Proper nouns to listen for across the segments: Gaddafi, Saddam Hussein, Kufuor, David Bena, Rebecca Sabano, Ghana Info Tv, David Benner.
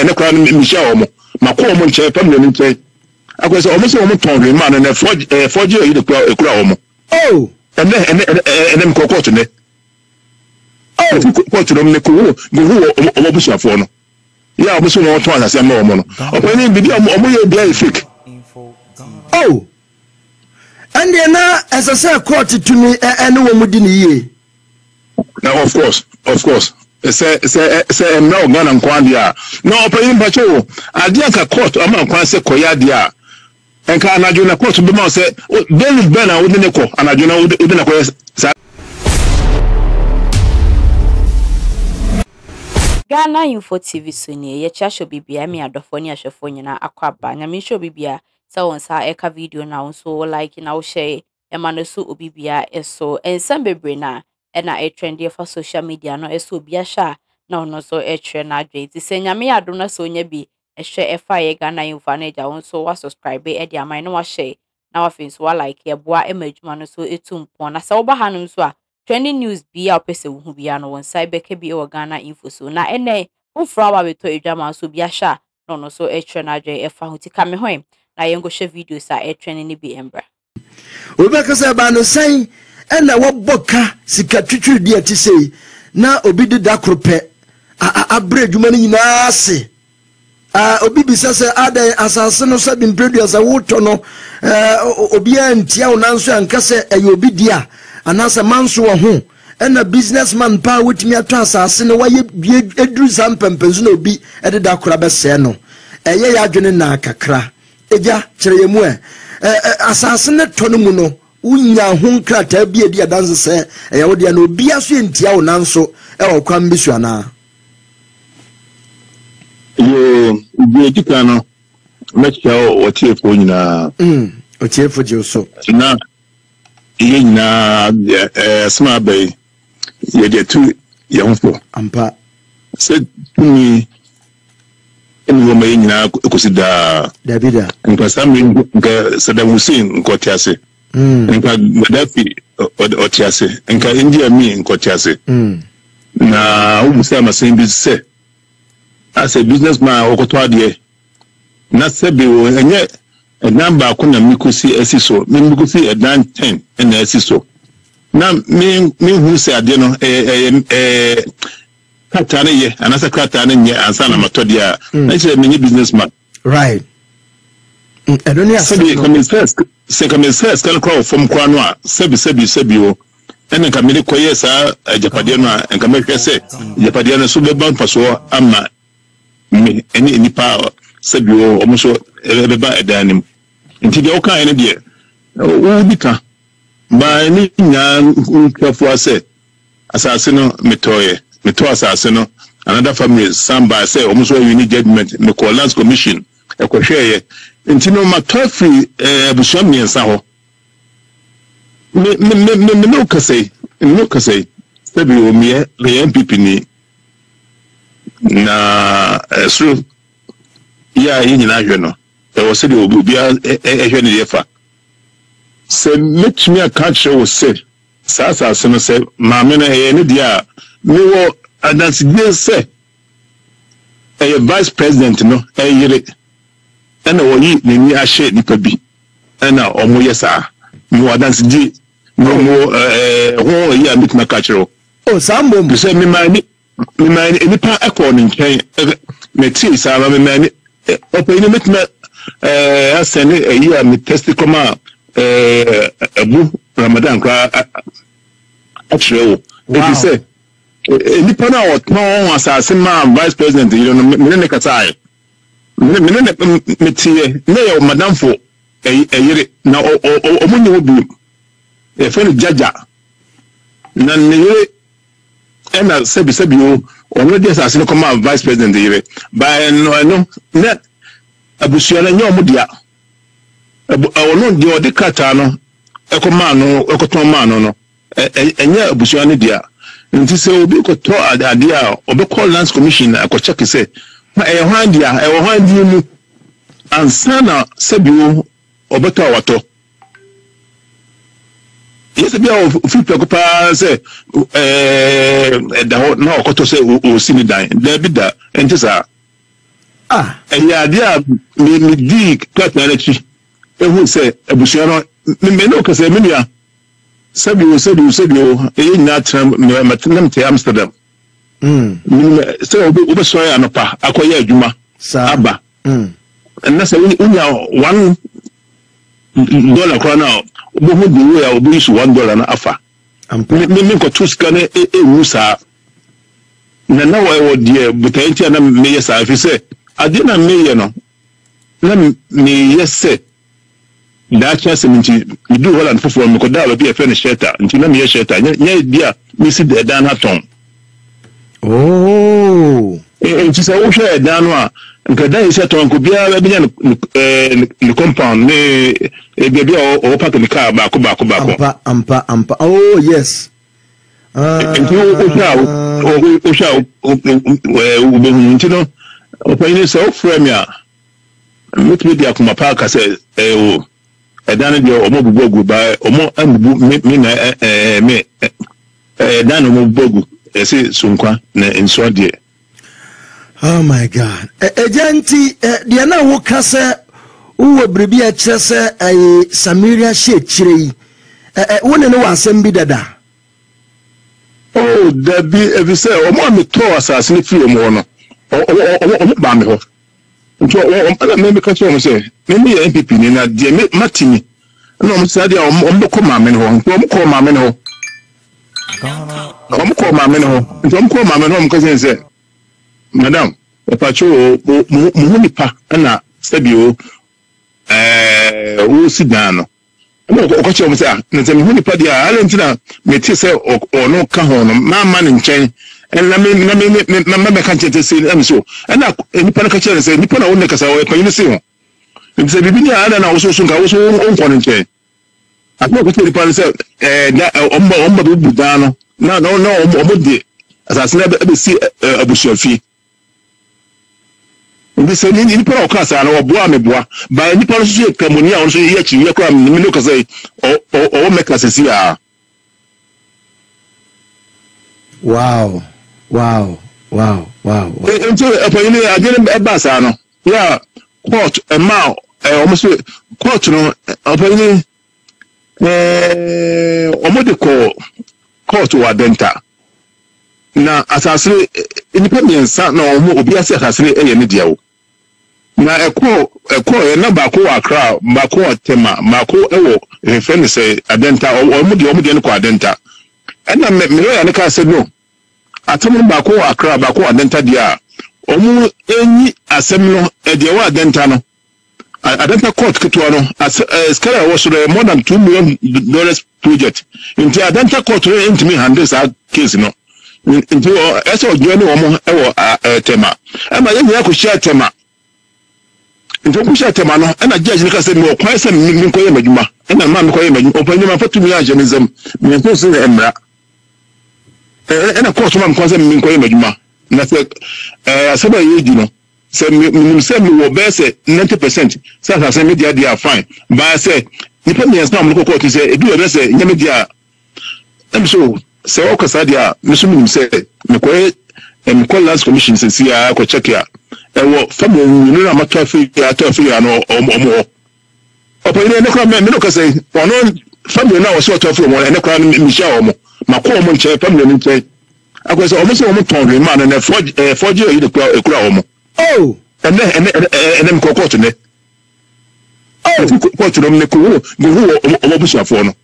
ene kwa misha omo makuwa omo nchewe pamile nipe akwe se omo si omo tongi manu ene forge yo hili kula omo oh ene mkokotu ne oh mkokotu ne mnekuhu omo busu wafono ya omo si omo tongi nasi ame omo no opo ene mbidi omo yo bia ifik oh andi ena esase koti tuni ene wamudini ye now of course se mna ogana nkwandi ya na opeyi mbacho adia ka court ama nkwanse koyadi ya enka anajuna court bima se David Bena udineko anajuna udineko koye Ghana Info TV suni ye cha show bibia mi adofoni ashofoni na akwaba na mi show bibia sa onsa eka video na onso like na o share e manosu obibia eso ensambebre na ena trendy for social media no eso biasha na ono so etre na adwe ti se nyame adona so nya bi ehwe efa ye Ghana Info manager onso wa subscribe e dia mai no wa share na wa fence wa like ye boa emajuma no so etumpon na se wo ba ha no so a trending news bi a opese wo hu bia no onsa beke bi o Ghana Info so na ene wo fra wa beto edwama so biasha na ono so etre na adwe efa huti ka me hoin na yengo she videos a etre ni bi embra Rebecca Sabano say ena waboka sika tutu dia tisei na obidi dakrope abre jumani nyinase obibi sasa ada asasano sabi mpredu asa wuto no obia ntia unansu ankase ayobidia anasa mansu wa huu ena businessman pa witimi atu asasino wa yedru zampempenzu na obi edi dakurabe seno ye ya jone na kakra eja chile yemue asasino tonumuno unya hunkra tabia dia danza se ya wodi ya nobia su ntia onanso ewa kwa mbisu ana ye tikano mechia otiefo nyina otiefo jeso na ye nyina smart bay ye de tu ye honfo ampa se tumi enu ma ye nyina kusida davida nka samri nka Saddam Hussein nko tiase nka Gaddafi otiase nka India mi nko tiase na umusema simbi se as a businessman okotwa de na sebe wo enye number ko na mikusi esiso mikusi edan 10 na esiso na mi hu se ade no katane ye anasa katane nye ansa na matode a na che menye businessman right edoni asebe come first kan call from kwanwa sebi wo ene kamili koye sa japade no a enka mehwe se japade no so be ban paso ama me any power sabio almost everybody at them into the okay and dear will become by any careful said assassino metoye meto assassino another family somebody say almost all you need judgment the Collins commission a question into no matter free bushami and saho me no can say sabio me the MPP ni na esru ya yini na jeno e wo se de obia e hwe ne yefa se metumi aka che wo se sasa se no se maame na e ne dia me wo adansi die se e vice president no e yire ena wo yi ne ni ahye nipa bi ena omo yesa me wo adansi die mo ho ya mituma ka che wo o sambo bi se me maani mimani enipa according chain meti sama mimani opini metma asani eya mi testi koma abu Ramadan kwa atrewo they say enipa na oton asase ma vice president you know menene katai menene meti na yo madam fo eyire na omunye obu e fani jaja na niwe ena sebi yo onwede asasino koma vice president yire by no net abusuana nyomu dia ono dia odikata no ekoma no ekotoma no enye abusuana dia nti se obi ko to ade a obekol lands commission akocheke se ma ehwan dia ehwan di mu ansana sebi yo obeto wato yes, be all free preoccupies, the whole no, Cotose, who see me dying. There be that, and just and ya me dig katanachi. Who said a bushano, Menoka said, Minia. Sabi will say you said you ain't not to Amsterdam. So Ubersoy and Opa, Akoya Juma, Saba. And that's $1 crown. Who do we will be $1 an offer? And Mimiko Tuscane, a Musa. Now I would dear, but I ain't a mayor, if you say, I didn't know. Let me, yes, say. That chance you do well and perform because that will be a friend shelter until I'm shelter. Yeah, dear, we sit there down at home. Oh, it is a share down and Kada is at home could be a compound, may a baby or pack in the car, Ampa. Oh, yes. And Dana Joe Omobu Bogu by Omo and me Dano Bogu, I say Sunqua in Swadia. Oh my God. A genty Diana Wokasa, who abbreviate Chessa, a Samaria Shechiri, one and one Sembida. Oh, there be every say, Omo Toas as in few more. Oh, Bamiho. Mimi kati wa mse, mimi ya MPP ni na diye matini. Na msadi ya omuko mameno ho. Mkazi nse, madam, wapacho muhuni pa, ana sebi ho, uu sidano. Okachi wa mse, nse muhuni pa diya, hale ntina metie se ono kahono, mama ni mchenye. And I can't say, I'm so. And I can't say, Nippon only Casawa, can you see? It's a Bibinia, and I also think I was own for it. I know what the parents said, Omba, no, as I said, I see a bushel fee. This is Nippon Casa or Bois, by Nippon Ship, Camonia, also yet you come, Minocase, or Mecasia. Wow. And so, I didn't a basano. Yeah, quote a mouth, almost quote, no, apparently, omodico, quote to adenta. Now, as I say, independent son, no, obias has three a medio. Now, a quote, a number, a crowd, Marco, Tema, Marco, a friend say adenta, or omodian quadenta. And I met Milo and I said, no. I told him about a crab, a quad dentadia. Omu any assemino, a dewa dentano. I don't know court Catuano as a scare was more than $2 million project. Into a dental court, into me, and this case, no. Into a sort of journey or a tema. And my young could share tema. Into Pusha Temano, and I judge because they more quite some Minkoyama, and a man Koyama, open your foot to me, Janism, Minkosin Emra. And of course, one cause me quite major. That's a several years, you know. Say, we will bear 90%. Such as media, they are fine. But I say, depending on local court, you say, do a best media. I'm so, Sir Okasadia, Mr. said, McQuay and McCollum's commission says, see, I could check here. And what family, you know, I'm a traffic, or more. Upon the crime, Minoka say, for no family now, sort of, and a crime, Michel. Makuwa mwenche, pamile mwenche. Akwe se, omese omu tongi, man, ene forjio hili kula omu. Oh! Ene mkokotu ne. Oh! Mkokotu ne mne kuhu, omobusu ya fono.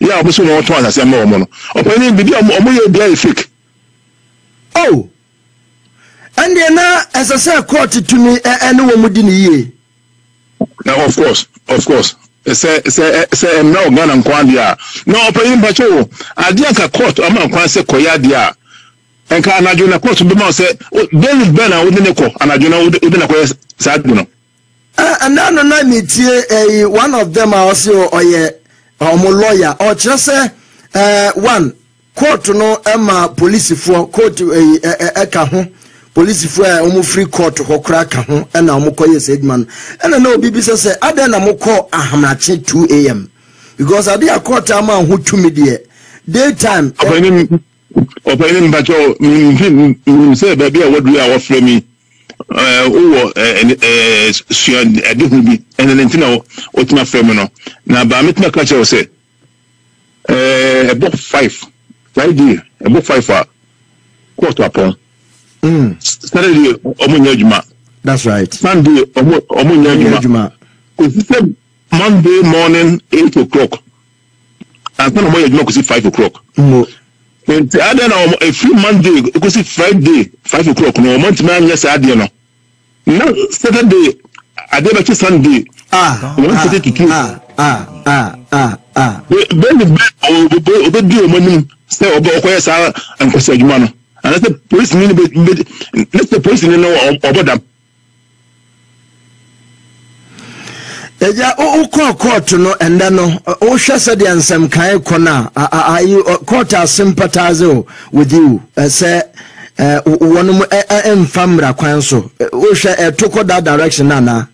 Ya omusu na watu wansa siyama omono. Openi, bibi omu ye bia ifik. Oh! Andi ena, esasea kote tuni, enu omudini ye. Now, of course. Say no gun and quandia. No opinion but you I drank a court among Quanse Koyadia and can I do a court to be more said David Benner wouldn't echo and I do know wouldn't acquire Saduno. And now I need here one of them also or yeah or more lawyer or just one court to no Emma police for court to a cahu. Police for a free court to Hokraka and Amokoye Sedman. And I know BBC said, I don't know call Ahamachi 2 AM because I did a court a man who 2 media daytime. Opening, but you say, baby, what we are offering me 5 That's right. Sunday, Monday morning, 8 o'clock. And then you could see 5 o'clock. No. Then I don't know a few Monday, you could see Friday, 5 o'clock. No, month man, yes, I don't know. No, Saturday, I don't know Sunday. And that's the police mean, that's the police know about them. Yeah, oh, court, no, and then oh, Shasadi and some Kai Kona. I court are sympathize with you, say, one famra Quanso. Oh, took that direction, Nana.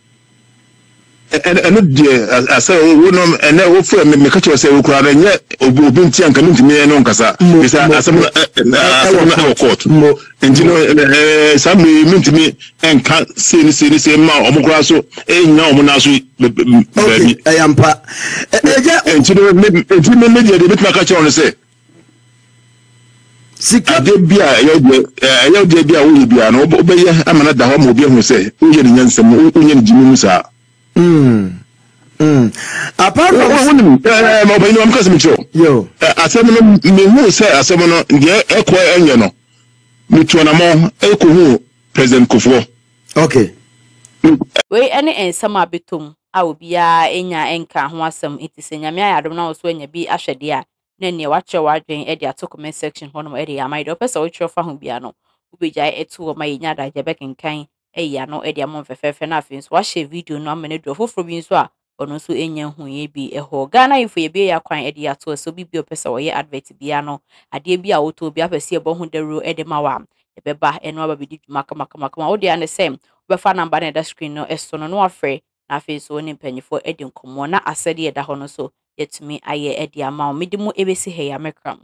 And I say, and I will for me, catch yourself, and yet, Obinti and coming to me and Onkasa. I court. And you know, some mean to me and can't see the same amount of Mugrasso, and now Monasu. I am pa. And you know, maybe they did not catch on and say, Sika debia yo debia will be an obeya. I'm another home will be who say, apart from yo, I said, me say, I said, no, President Kufuor. Okay. Wait, any and some abitum, I will be a enya enka, who was some it is in Yamia. I don't know when you be Asher dear. Then you watch your watching at your document section, one of Eddie. I might open so it's your phone piano. Ubija et two of my yada, Jebek and Kane. Eya no edia mon fefefe na afins wa share video no amene dofofro bi nso a ono so enya huye bi eho Ghana Info ye bi ya kwan edia to so bi opesa wo ye advert bia no ade bi a woto bi afese ebo ho daru edema wa ebeba eno aba bi di maka wo dia ne sem be fa number na da screen no eso no no afre na afins woni panyifo edin komo na asede eda ho no so yetumi aye edia ma o medimu ebesi he ya mekram